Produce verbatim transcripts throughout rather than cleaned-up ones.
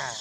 ah.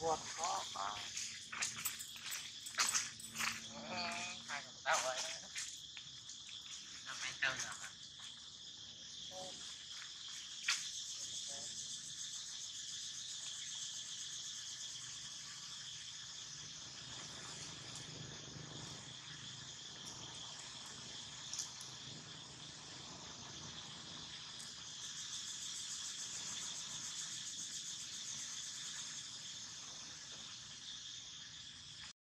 What?